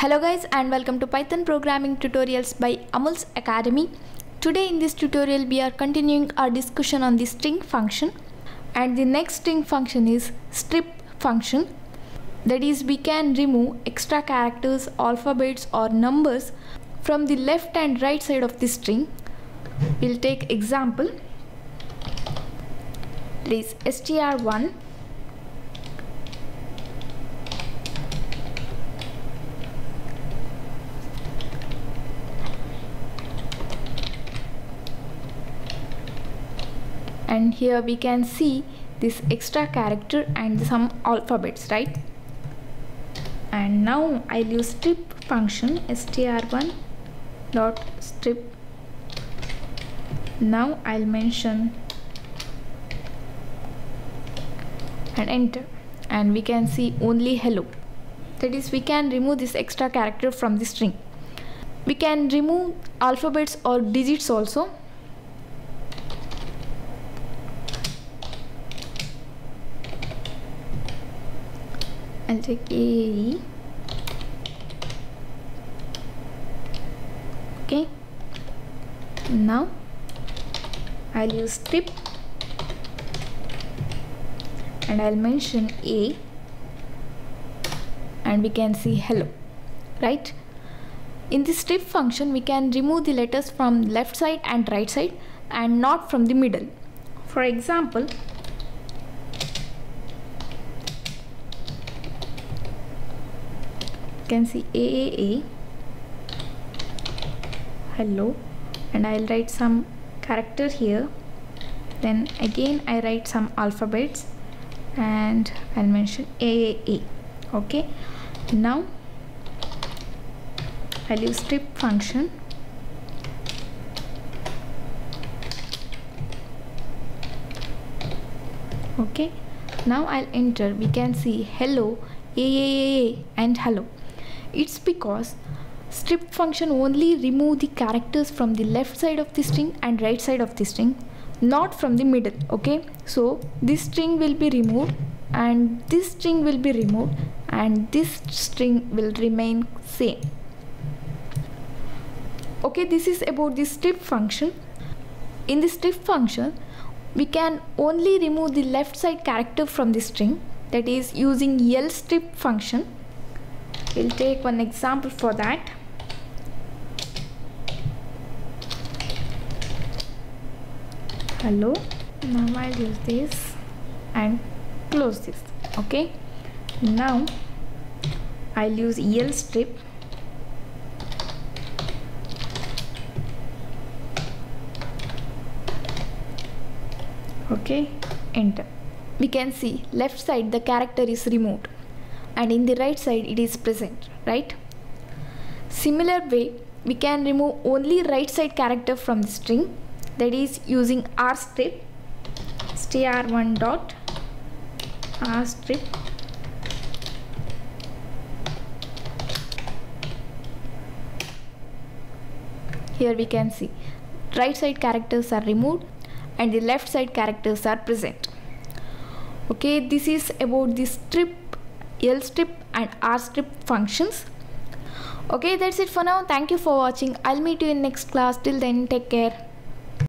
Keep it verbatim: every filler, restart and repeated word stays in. Hello guys, and welcome to Python programming tutorials by Amulya's Academy. Today in this tutorial we are continuing our discussion on the string function, and the next string function is strip function. That is, we can remove extra characters, alphabets or numbers from the left and right side of the string. We'll take example. It is str one. And here we can see this extra character and some alphabets, right? And now I'll use strip function, str one dot strip. Now I'll mention and enter, and we can see only hello. That is, we can remove this extra character from the string. We can remove alphabets or digits also. I'll take A E. Okay, now I'll use strip and I'll mention A, and we can see hello, right? In the strip function we can remove the letters from left side and right side and not from the middle. For example, can see A A A hello, and I'll write some character here, then again I write some alphabets and I'll mention A A A. Okay, now I'll use strip function . Okay, now I'll enter, we can see hello, A A A and hello. It's because strip function only remove the characters from the left side of the string and right side of the string, not from the middle. Okay, so this string will be removed and this string will be removed and this string will remain same. Okay, this is about the strip function. In the strip function we can only remove the left side character from the string, that is using L strip function. We'll take one example for that. Hello, now I'll use this and close this. Okay, now I'll use L strip . Okay, enter. We can see left side the character is removed and in the right side it is present, right? Similar way we can remove only right side character from the string, that is using R strip, str one dot R strip. Here we can see right side characters are removed and the left side characters are present. Okay, this is about the strip, L strip and R strip functions. Okay, that's it for now. Thank you for watching. I'll meet you in next class. Till then, take care.